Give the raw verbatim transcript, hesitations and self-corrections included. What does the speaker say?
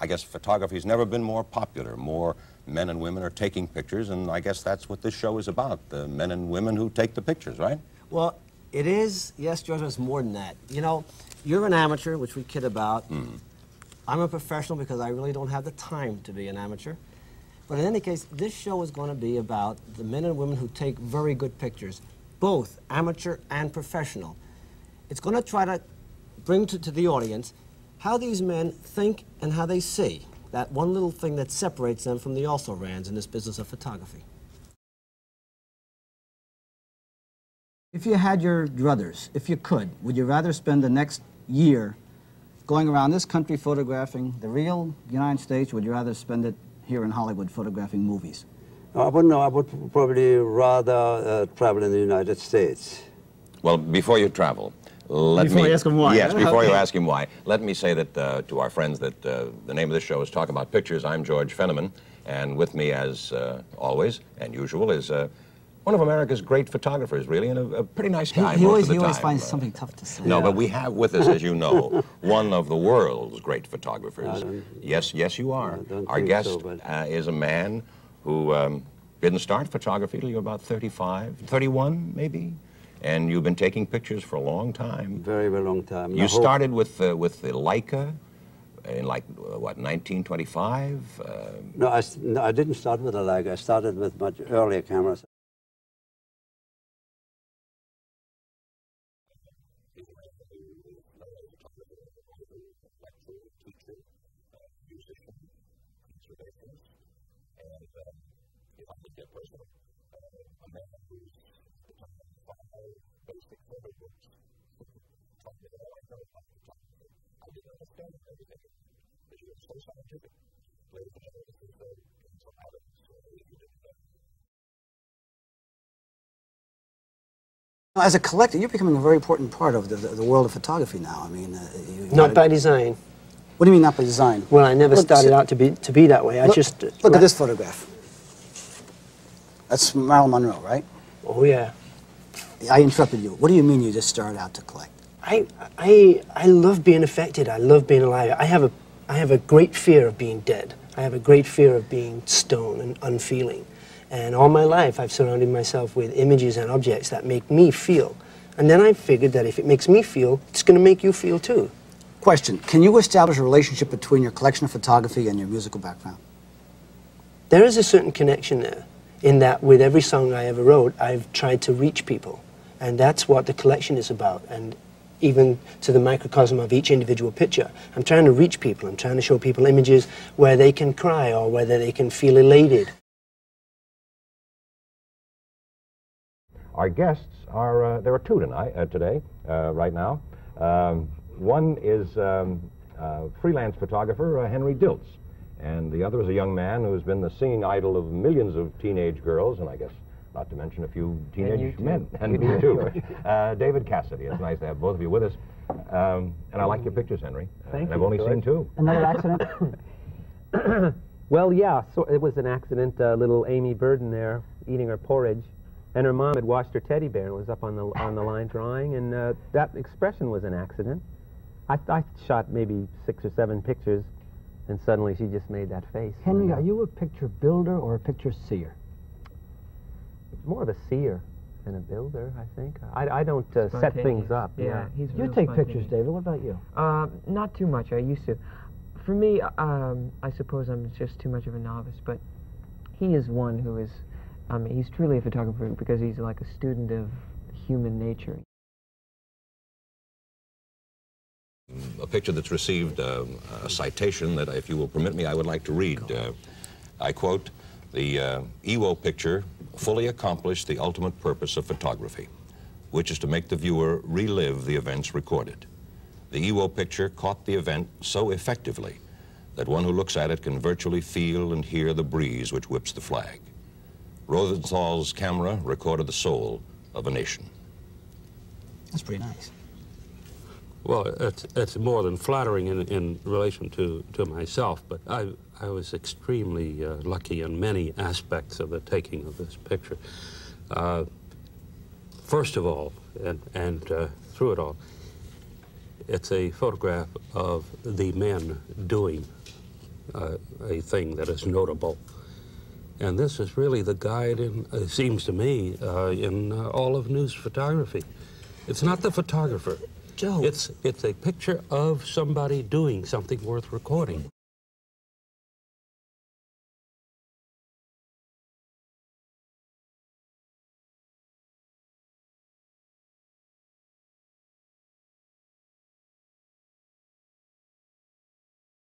I guess photography's never been more popular. More men and women are taking pictures, and I guess that's what this show is about, the men and women who take the pictures, right? Well, it is, yes, George, it's more than that. You know, you're an amateur, which we kid about. Mm. I'm a professional because I really don't have the time to be an amateur. But in any case, this show is going to be about the men and women who take very good pictures, both amateur and professional. It's going to try to bring to, to the audience how these men think and how they see, that one little thing that separates them from the also-rans in this business of photography. If you had your druthers, if you could, would you rather spend the next year going around this country photographing the real United States, or would you rather spend it here in Hollywood photographing movies? I wouldn't know. I would probably rather uh, travel in the United States. Well, before you travel, let before me... Before you ask him why. Yes, before okay. you ask him why, let me say that uh, to our friends that uh, the name of this show is Talk About Pictures. I'm George Fenneman, and with me, as uh, always and usual, is uh, one of America's great photographers, really, and a, a pretty nice guy. He, he most always, of the he always time. finds uh, something tough to say. No, yeah. but we have with us, as you know, one of the world's great photographers. Yes, yes, you are. Our guest so, but... uh, is a man who um, didn't start photography till you were about thirty-five, thirty-one, maybe, and you've been taking pictures for a long time. Very, very long time. You I started hope... with uh, with the Leica. In like, what, nineteen twenty-five? Uh... No, I, no, I didn't start with a Leica. I started with much earlier cameras. As a collector, you're becoming a very important part of the, the, the world of photography now. I mean, uh, you, you not by design. What do you mean, not by design? Well, I never look, started out to be to be that way. I look, just uh, look at this photograph. That's Marilyn Monroe, right? Oh yeah. I interrupted you. What do you mean you just started out to collect? I I I love being affected. I love being alive. I have a I have a great fear of being dead. I have a great fear of being stone and unfeeling. And all my life, I've surrounded myself with images and objects that make me feel. And then I figured that if it makes me feel, it's going to make you feel too. Question, can you establish a relationship between your collection of photography and your musical background? There is a certain connection there, in that with every song I ever wrote, I've tried to reach people. And that's what the collection is about. And even to the microcosm of each individual picture. I'm trying to reach people. I'm trying to show people images where they can cry or whether they can feel elated. Our guests are, uh, there are two tonight, uh, today, uh, right now. Um, one is um, uh, freelance photographer uh, Henry Diltz, and the other is a young man who's been the singing idol of millions of teenage girls, and I guess not to mention a few teenage and men, and me too. uh, David Cassidy, it's nice to have both of you with us. Um, and I like your pictures, Henry. Uh, Thank and you, I've only George. seen two. Another accident? Well, yeah, so it was an accident. Uh, little Amy Burden there, eating her porridge. And her mom had washed her teddy bear and was up on the on the line drawing, and uh, that expression was an accident. I, I shot maybe six or seven pictures, and suddenly she just made that face. Henry, are you a picture builder or a picture seer? More of a seer than a builder, I think. I, I don't uh, set things up. Yeah, yeah. He's you take pictures, David. What about you? Uh, not too much. I used to. For me, um, I suppose I'm just too much of a novice, but he is one who is... I mean, he's truly a photographer because he's like a student of human nature. A picture that's received uh, a citation that, if you will permit me, I would like to read. Uh, I quote, the uh, Iwo picture fully accomplished the ultimate purpose of photography, which is to make the viewer relive the events recorded. The Iwo picture caught the event so effectively that one who looks at it can virtually feel and hear the breeze which whips the flag. Rosenthal's camera recorded the soul of a nation. That's pretty nice. Well, it's, it's more than flattering in, in relation to, to myself, but I, I was extremely uh, lucky in many aspects of the taking of this picture. Uh, first of all, and, and uh, through it all, it's a photograph of the men doing uh, a thing that is notable. And this is really the guide, in, it seems to me, uh, in uh, all of news photography. It's not the photographer. Joe. It's, it's a picture of somebody doing something worth recording.